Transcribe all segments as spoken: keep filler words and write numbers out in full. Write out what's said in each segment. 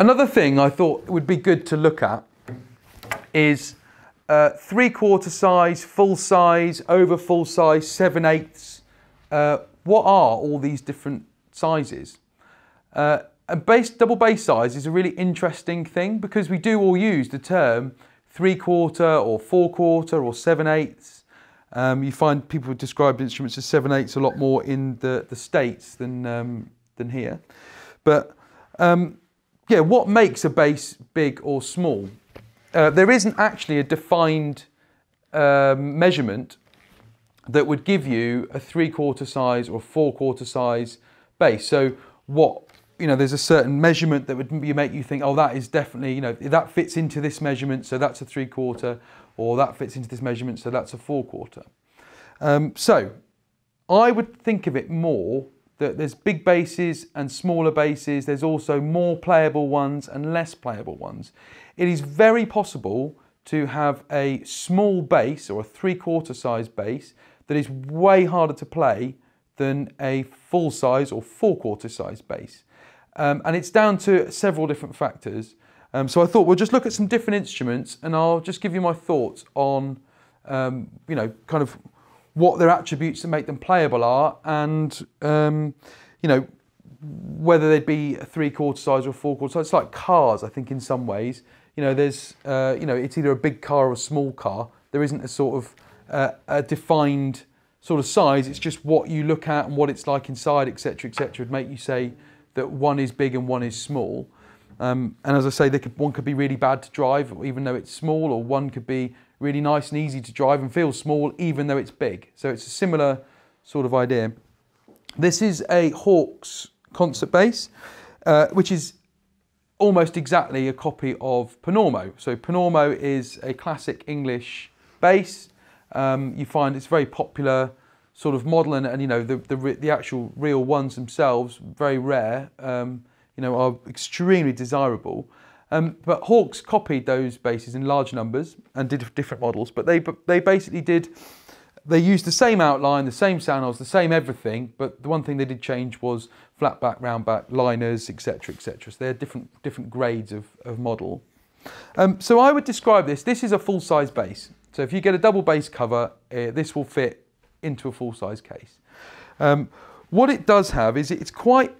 Another thing I thought would be good to look at is uh, three-quarter size, full size, over full size, seven-eighths. Uh, what are all these different sizes? Uh, a base, double bass size is a really interesting thing because we do all use the term three-quarter or four-quarter or seven-eighths. Um, you find people describe instruments as seven-eighths a lot more in the, the States than, um, than here. But um, yeah, what makes a bass big or small? Uh, there isn't actually a defined uh, measurement that would give you a three-quarter size or four-quarter size bass. So what, you know, there's a certain measurement that would make you think, oh, that is definitely, you know, that fits into this measurement, so that's a three-quarter, or that fits into this measurement, so that's a four-quarter. Um, so I would think of it more that there's big basses and smaller basses, there's also more playable ones and less playable ones. It is very possible to have a small bass or a three-quarter size bass that is way harder to play than a full size or four-quarter size bass. Um, and it's down to several different factors. Um, so I thought we'll just look at some different instruments and I'll just give you my thoughts on, um, you know, kind of what their attributes that make them playable are, and um, you know, whether they'd be a three-quarter size or a four-quarter size. It's like cars, I think, in some ways. You know, there's, uh, you know, it's either a big car or a small car. There isn't a sort of uh, a defined sort of size. It's just what you look at and what it's like inside, et cetera, et cetera, would make you say that one is big and one is small. Um, and as I say, they could, one could be really bad to drive, even though it's small, or one could be really nice and easy to drive and feel small, even though it's big. So it's a similar sort of idea. This is a Hawkes concert bass, uh, which is almost exactly a copy of Panormo. So Panormo is a classic English bass. Um, you find it's very popular sort of model, and, and you know, the, the, the actual real ones themselves, very rare, um, you know, are extremely desirable. Um, but Hawkes copied those basses in large numbers and did different models, but they, they basically did, they used the same outline, the same sound holes, the same everything, but the one thing they did change was flat back, round back, liners, et cetera, et cetera. So they're different, different grades of, of model. Um, so I would describe this, this is a full-size bass. So if you get a double bass cover, uh, this will fit into a full-size case. Um, what it does have is it's quite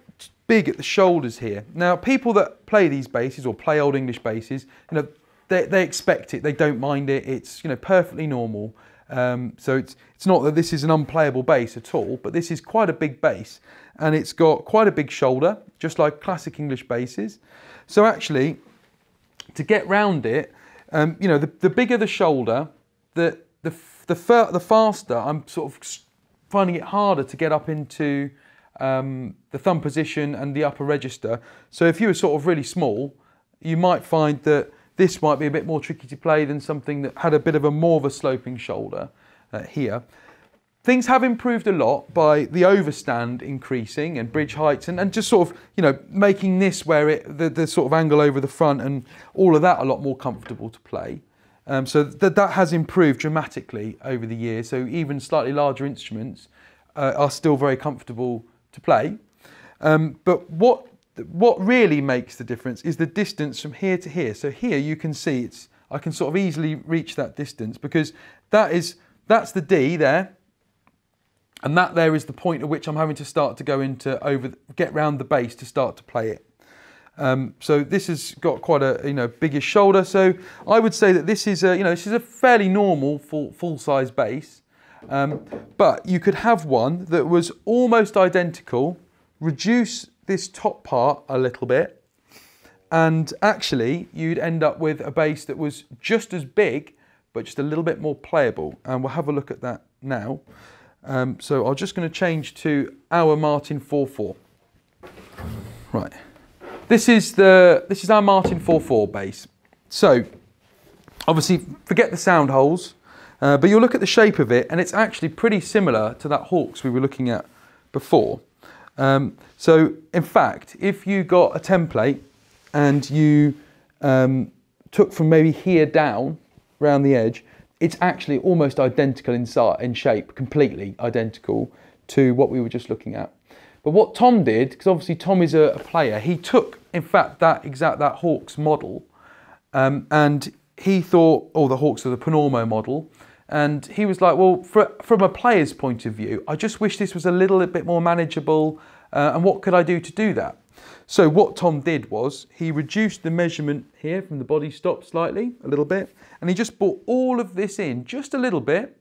big at the shoulders here. Now, people that play these basses or play old English basses, you know, they, they expect it, they don't mind it, it's, you know, perfectly normal. Um, so it's, it's not that this is an unplayable bass at all, but this is quite a big bass, and it's got quite a big shoulder, just like classic English basses. So actually, to get round it, um, you know, the, the bigger the shoulder, the, the, the, fir the faster I'm sort of finding it harder to get up into Um, the thumb position and the upper register. So if you were sort of really small, you might find that this might be a bit more tricky to play than something that had a bit of a more of a sloping shoulder uh, here. Things have improved a lot by the overstand increasing and bridge heights and, and just sort of, you know, making this where it, the, the sort of angle over the front and all of that a lot more comfortable to play. Um, so th that has improved dramatically over the years. So even slightly larger instruments uh, are still very comfortable to play, um, but what what really makes the difference is the distance from here to here. So here you can see it's, I can sort of easily reach that distance because that is, that's the D there, and that there is the point at which I'm having to start to go into over, get round the bass to start to play it. Um, so this has got quite a, you know, biggish shoulder. So I would say that this is a, you know, this is a fairly normal full full size bass. Um, but you could have one that was almost identical, reduce this top part a little bit, and actually you'd end up with a bass that was just as big, but just a little bit more playable. And we'll have a look at that now. Um, so I'm just going to change to our Martin four four. Right. This is the this is our Martin four four bass. So obviously forget the sound holes. Uh, but you'll look at the shape of it, and it's actually pretty similar to that Hawkes we were looking at before. Um, so, in fact, if you got a template and you um, took from maybe here down, round the edge, it's actually almost identical in, in shape, completely identical to what we were just looking at. But what Tom did, because obviously Tom is a, a player, he took, in fact, that exact that Hawkes model, um, and he thought, oh, the Hawkes are the Panormo model, and he was like, well, for, from a player's point of view, I just wish this was a little bit more manageable, uh, and what could I do to do that? So what Tom did was he reduced the measurement here from the body stop slightly, a little bit, and he just brought all of this in just a little bit.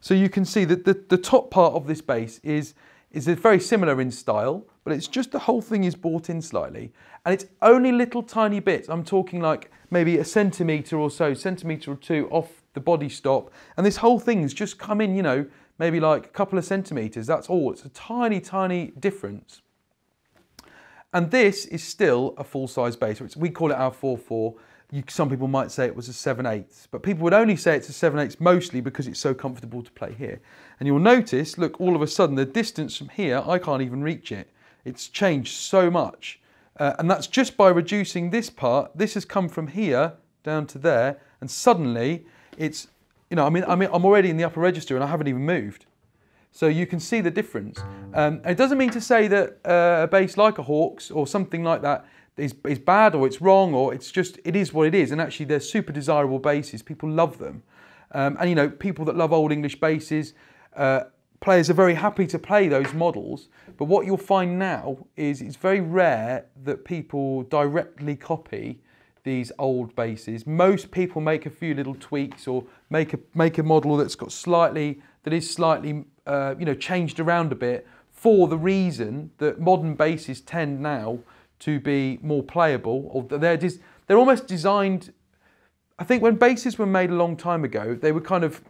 So you can see that the, the top part of this base is, is very similar in style, but it's just the whole thing is brought in slightly. And it's only little tiny bits. I'm talking like maybe a centimetre or so, centimetre or two off the body stop. And this whole thing's just come in, you know, maybe like a couple of centimetres, that's all. It's a tiny, tiny difference. And this is still a full-size bass. We call it our four four. You, some people might say it was a seven eighths, but people would only say it's a seven eighths mostly because it's so comfortable to play here. And you'll notice, look, all of a sudden, the distance from here, I can't even reach it. It's changed so much. Uh, and that's just by reducing this part. This has come from here down to there, and suddenly it's, you know, I mean, I mean I'm already in the upper register and I haven't even moved. So you can see the difference. Um, it doesn't mean to say that uh, a bass like a Hawkes or something like that is, is bad or it's wrong, or it's just, it is what it is. And actually they're super desirable basses. People love them. Um, and you know, people that love old English basses, uh, players are very happy to play those models. But what you'll find now is it's very rare that people directly copy these old basses. Most people make a few little tweaks or make a, make a model that's got slightly, that is slightly, Uh, you know, changed around a bit for the reason that modern basses tend now to be more playable, or they're just, they're almost designed. I think when basses were made a long time ago, they were kind of,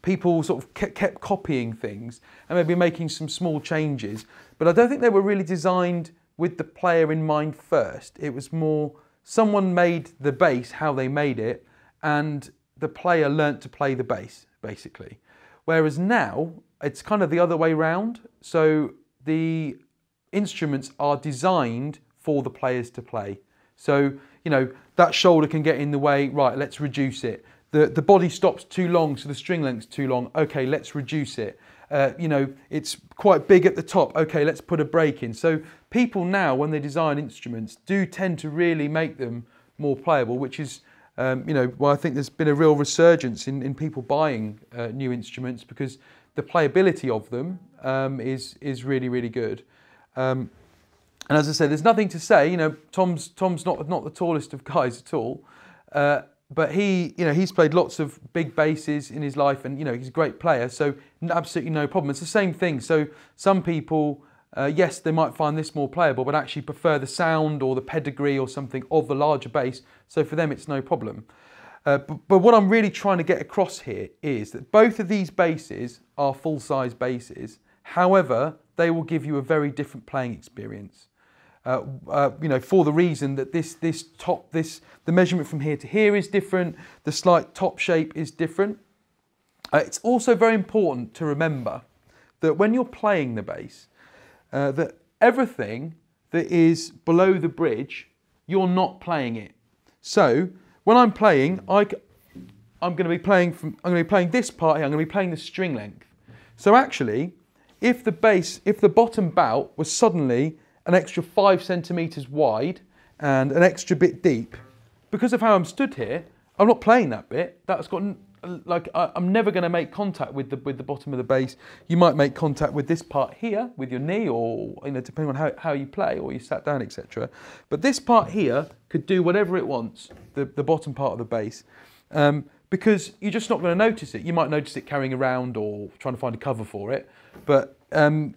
people sort of kept copying things and maybe making some small changes, but I don't think they were really designed with the player in mind first. It was more someone made the bass how they made it, and the player learnt to play the bass basically. Whereas now, it's kind of the other way round. So the instruments are designed for the players to play. So, you know, that shoulder can get in the way, right, let's reduce it. The, the body stop's too long, so the string length's too long, okay, let's reduce it. Uh, you know, it's quite big at the top, okay, let's put a break in. So people now, when they design instruments, do tend to really make them more playable, which is, Um, you know, well, I think there's been a real resurgence in, in people buying uh, new instruments because the playability of them um, is, is really, really good. Um, and as I said, there's nothing to say, you know, Tom's, Tom's not, not the tallest of guys at all, uh, but he, you know, he's played lots of big basses in his life and, you know, he's a great player, so absolutely no problem. It's the same thing. So some people, uh, yes, they might find this more playable, but actually prefer the sound or the pedigree or something of the larger bass. So for them, it's no problem. Uh, but, but what I'm really trying to get across here is that both of these basses are full-size basses. However, they will give you a very different playing experience. Uh, uh, you know, for the reason that this, this top, this, the measurement from here to here is different. The slight top shape is different. Uh, it's also very important to remember that when you're playing the bass, Uh, that everything that is below the bridge, you're not playing it. So when I'm playing, I, I'm going to be playing from, I'm going to be playing this part here. I'm going to be playing the string length. So actually, if the bass, if the bottom bout was suddenly an extra five centimeters wide and an extra bit deep, because of how I'm stood here, I'm not playing that bit. That's got like I'm never going to make contact with the with the bottom of the bass. You might make contact with this part here with your knee, or you know, depending on how, how you play or you sat down, et cetera. But this part here could do whatever it wants, the, the bottom part of the bass, um, because you're just not going to notice it. You might notice it carrying around or trying to find a cover for it, but um,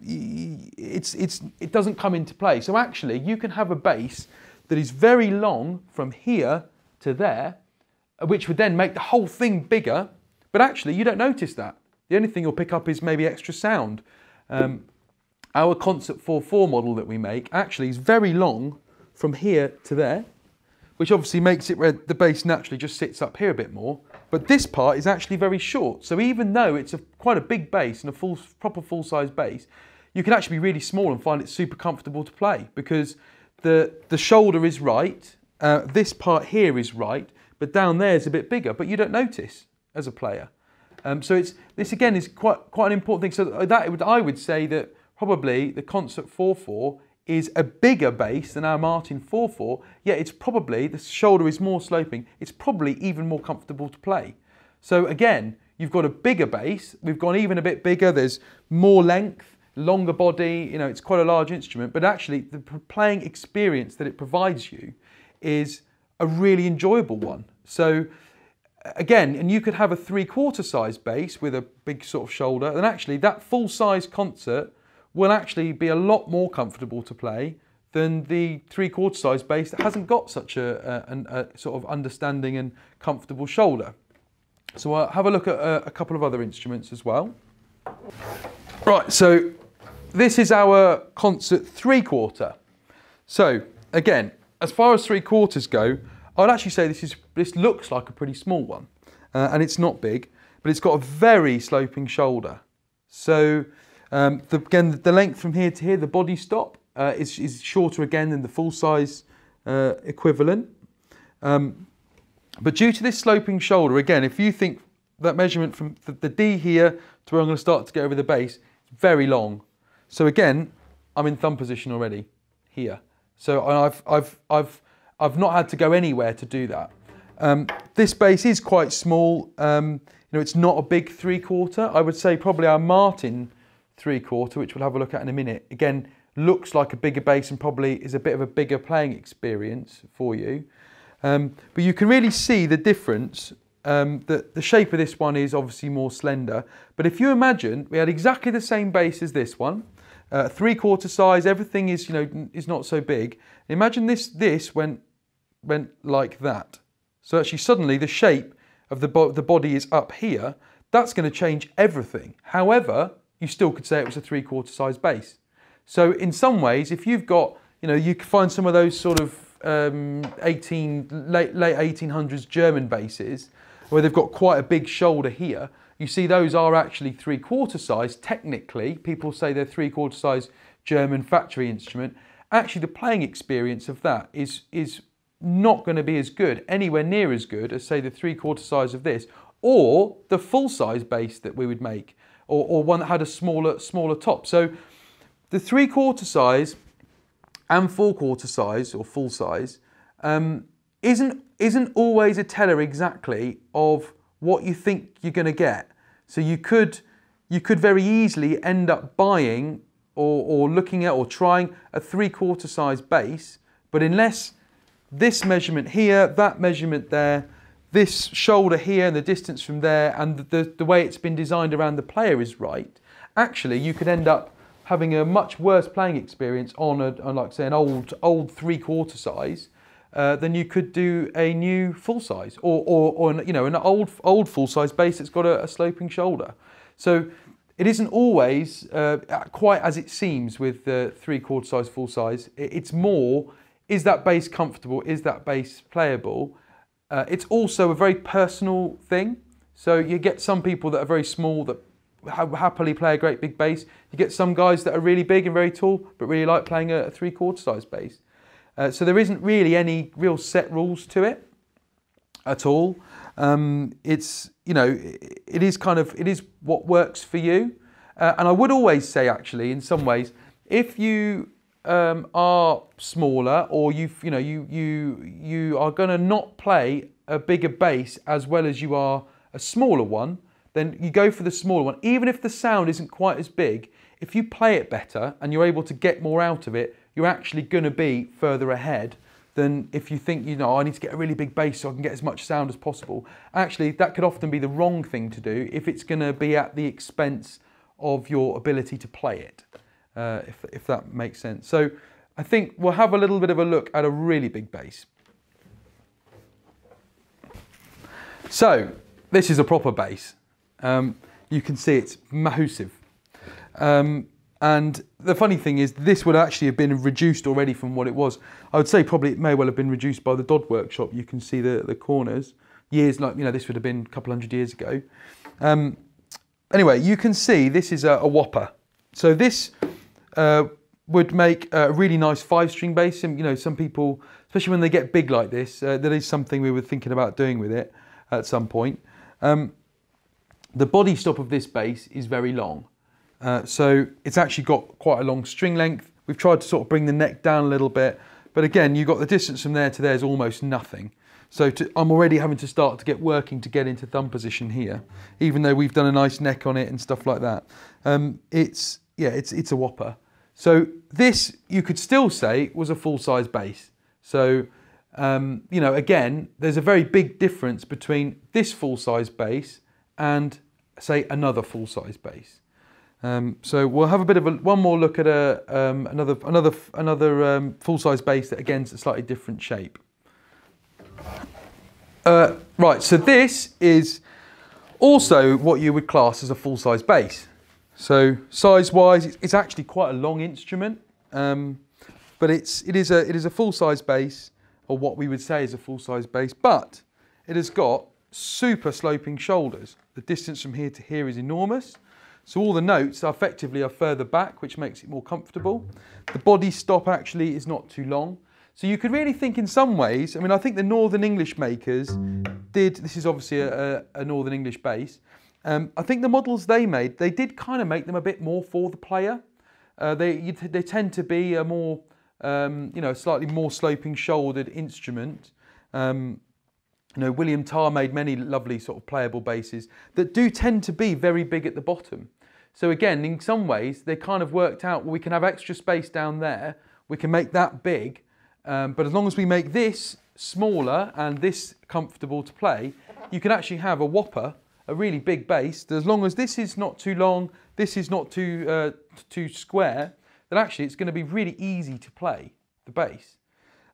it's it's it doesn't come into play. So actually, you can have a bass that is very long from here to there, which would then make the whole thing bigger, but actually you don't notice that. The only thing you'll pick up is maybe extra sound. Um, our Concept four four model that we make actually is very long from here to there, which obviously makes it where the bass naturally just sits up here a bit more, but this part is actually very short. So even though it's a, quite a big bass and a full, proper full-size bass, you can actually be really small and find it super comfortable to play because the, the shoulder is right, uh, this part here is right, but down there is a bit bigger, but you don't notice as a player. Um, so it's, this again is quite, quite an important thing. So that it would, I would say that probably the Concept four four is a bigger base than our Martin four four, yet it's probably, the shoulder is more sloping, it's probably even more comfortable to play. So again, you've got a bigger base, we've gone even a bit bigger, there's more length, longer body, you know, it's quite a large instrument, but actually the playing experience that it provides you is a really enjoyable one. So again, and you could have a three-quarter size bass with a big sort of shoulder, and actually that full-size concert will actually be a lot more comfortable to play than the three-quarter size bass that hasn't got such a, a, a sort of understanding and comfortable shoulder. So I'll have a look at a, a couple of other instruments as well. Right, so this is our concert three-quarter. So again, as far as three-quarters go, I'd actually say this, is, this looks like a pretty small one, uh, and it's not big, but it's got a very sloping shoulder. So um, the, again, the length from here to here, the body stop, uh, is, is shorter again than the full-size uh, equivalent. Um, but due to this sloping shoulder, again, if you think that measurement from the, the D here to where I'm going to start to get over the bass, it's very long. So again, I'm in thumb position already here. So I've, I've, I've I've not had to go anywhere to do that. Um, this bass is quite small, um, you know, it's not a big three quarter. I would say probably our Martin three quarter, which we'll have a look at in a minute, again, looks like a bigger bass and probably is a bit of a bigger playing experience for you. Um, but you can really see the difference. Um, the, the shape of this one is obviously more slender, but if you imagine we had exactly the same bass as this one, uh, three quarter size, everything is, you know, is not so big. Imagine this, this went went like that. So actually suddenly the shape of the, bo the body is up here. That's going to change everything. However, you still could say it was a three quarter size bass. So in some ways, if you've got, you know, you can find some of those sort of um, eighteen, late, late eighteen hundreds German basses where they've got quite a big shoulder here. You see those are actually three quarter size. Technically, people say they're three quarter size German factory instrument. Actually, the playing experience of that is, is not going to be as good, anywhere near as good as say the three-quarter size of this, or the full-size bass that we would make, or, or one that had a smaller smaller top. So the three-quarter size and four-quarter size or full size um, isn't isn't always a teller exactly of what you think you're going to get. So you could you could very easily end up buying or, or looking at or trying a three-quarter size bass, but unless this measurement here, that measurement there, this shoulder here and the distance from there, and the, the, the way it's been designed around the player is right, actually you could end up having a much worse playing experience on, a, on like say, an old, old three-quarter size uh, than you could do a new full-size, or, or, or an, you know, an old, old full-size bass that's got a, a sloping shoulder. So it isn't always uh, quite as it seems with the three-quarter size, full-size. It, it's more, is that bass comfortable? Is that bass playable? Uh, it's also a very personal thing. So you get some people that are very small that ha happily play a great big bass. You get some guys that are really big and very tall, but really like playing a, a three-quarter size bass. Uh, so there isn't really any real set rules to it at all. Um, it's, you know, it, it is kind of, it is what works for you. Uh, and I would always say actually, in some ways, if you Um, are smaller, or you you know you you you are going to not play a bigger bass as well as you are a smaller one, then you go for the smaller one, even if the sound isn't quite as big. If you play it better and you're able to get more out of it, you're actually going to be further ahead than if you think, you know, I need to get a really big bass so I can get as much sound as possible. Actually, that could often be the wrong thing to do if it's going to be at the expense of your ability to play it. Uh, if, if that makes sense. So I think we'll have a little bit of a look at a really big bass. So this is a proper bass. Um, you can see it's massive. Um, and the funny thing is this would actually have been reduced already from what it was. I would say probably it may well have been reduced by the Dodd workshop. You can see the, the corners. Years like, you know, this would have been a couple hundred years ago. Um, anyway, you can see this is a, a whopper. So this Uh, would make a really nice five-string bass. And, you know, some people, especially when they get big like this, uh, that is something we were thinking about doing with it at some point. Um, the body stop of this bass is very long. Uh, so it's actually got quite a long string length. We've tried to sort of bring the neck down a little bit, but again, you've got the distance from there to there is almost nothing. So to, I'm already having to start to get working to get into thumb position here, even though we've done a nice neck on it and stuff like that. Um, it's, yeah, it's, it's a whopper. So this, you could still say, was a full-size bass. So, um, you know, again, there's a very big difference between this full-size bass and, say, another full-size bass. Um, so we'll have a bit of a, one more look at a, um, another, another, another um, full-size bass that, again, is a slightly different shape. Uh, right, so this is also what you would class as a full-size bass. So size-wise, it's actually quite a long instrument, um, but it's, it is a, it is a full-size bass, or what we would say is a full-size bass, but it has got super sloping shoulders. The distance from here to here is enormous, so all the notes are effectively are further back, which makes it more comfortable. The body stop actually is not too long. So you could really think in some ways, I mean, I think the Northern English makers did, this is obviously a, a Northern English bass, um, I think the models they made, they did kind of make them a bit more for the player. Uh, they, they tend to be a more, um, you know, slightly more sloping shouldered instrument. Um, you know, William Tarr made many lovely sort of playable basses that do tend to be very big at the bottom. So again, in some ways, they kind of worked out, well, we can have extra space down there, we can make that big, Um, but as long as we make this smaller and this comfortable to play, you can actually have a whopper, a really big bass. As long as this is not too long, this is not too, uh, too square, then actually it's going to be really easy to play the bass.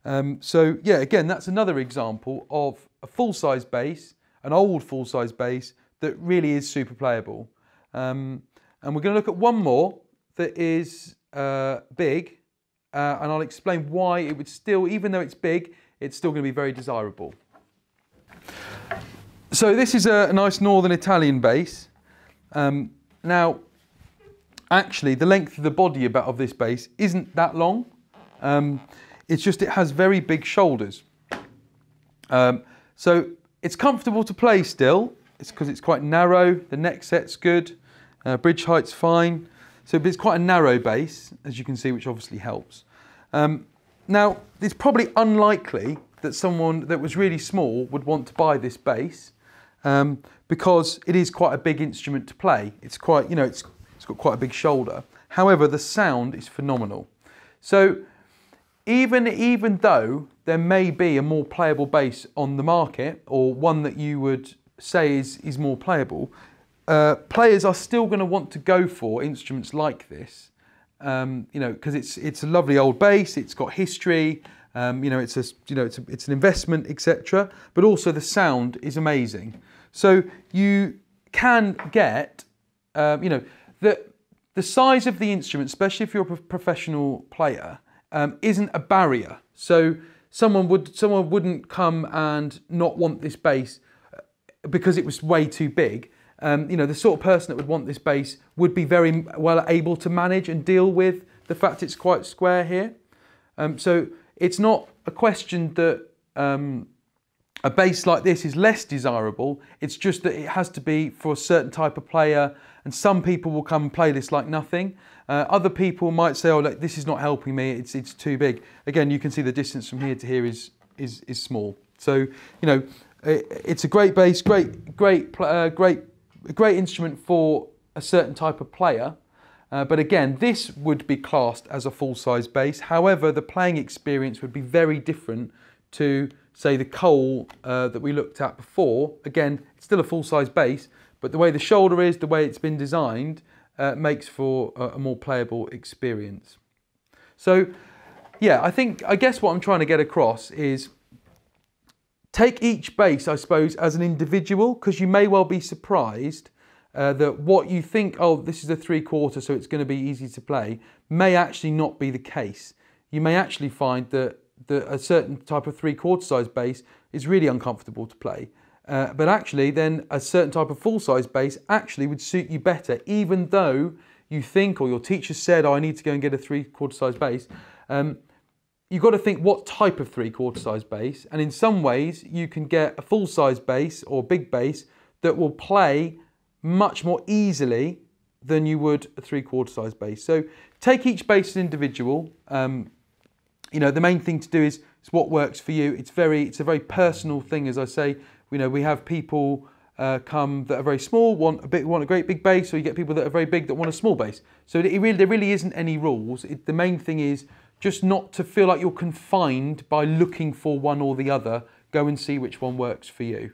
Um, so yeah, again, that's another example of a full-size bass, an old full-size bass that really is super playable. Um, and we're going to look at one more that is uh, big. Uh, and I'll explain why it would still, even though it's big, it's still going to be very desirable. So this is a, a nice Northern Italian bass. Um, now, actually, the length of the body about of this bass isn't that long. Um, it's just it has very big shoulders. Um, so it's comfortable to play still. It's because it's quite narrow. The neck set's good. Uh, bridge height's fine. So it's quite a narrow bass, as you can see, which obviously helps. Um, now, it's probably unlikely that someone that was really small would want to buy this bass um, because it is quite a big instrument to play. It's quite, you know, it's, it's got quite a big shoulder. However, the sound is phenomenal. So even, even though there may be a more playable bass on the market or one that you would say is, is more playable, Uh, players are still going to want to go for instruments like this, um, you know, because it's it's a lovely old bass. It's got history, um, you know. It's a you know it's a, it's an investment, et cetera. But also the sound is amazing. So you can get, um, you know, the the size of the instrument, especially if you're a professional player, um, isn't a barrier. So someone would someone wouldn't come and not want this bass because it was way too big. Um, you know, the sort of person that would want this bass would be very well able to manage and deal with the fact it's quite square here. Um, so it's not a question that um, a bass like this is less desirable. It's just that it has to be for a certain type of player, and some people will come and play this like nothing. Uh, other people might say, oh, look, this is not helping me, it's, it's too big. Again, you can see the distance from here to here is, is, is small. So, you know, it, it's a great bass, great, great, uh, great, A great instrument for a certain type of player, uh, but again, this would be classed as a full-size bass. However, the playing experience would be very different to, say, the Cole uh, that we looked at before. Again, it's still a full-size bass, but the way the shoulder is, the way it's been designed, uh, makes for a, a more playable experience. So, yeah, I think, I guess what I'm trying to get across is take each bass, I suppose, as an individual, because you may well be surprised uh, that what you think, oh, this is a three quarter, so it's going to be easy to play, may actually not be the case. You may actually find that, that a certain type of three quarter size bass is really uncomfortable to play. Uh, but actually, then a certain type of full size bass actually would suit you better, even though you think, or your teacher said, oh, I need to go and get a three quarter size bass. Um, You've got to think what type of three-quarter size bass, and in some ways you can get a full-size bass or big bass that will play much more easily than you would a three-quarter size bass. So take each bass as individual. Um, you know, the main thing to do is it's what works for you. It's very, it's a very personal thing, as I say. You know, we have people uh, come that are very small, want a bit, want a great big bass, or you get people that are very big that want a small bass. So it really, there really isn't any rules. It, the main thing is just not to feel like you're confined by looking for one or the other. Go and see which one works for you.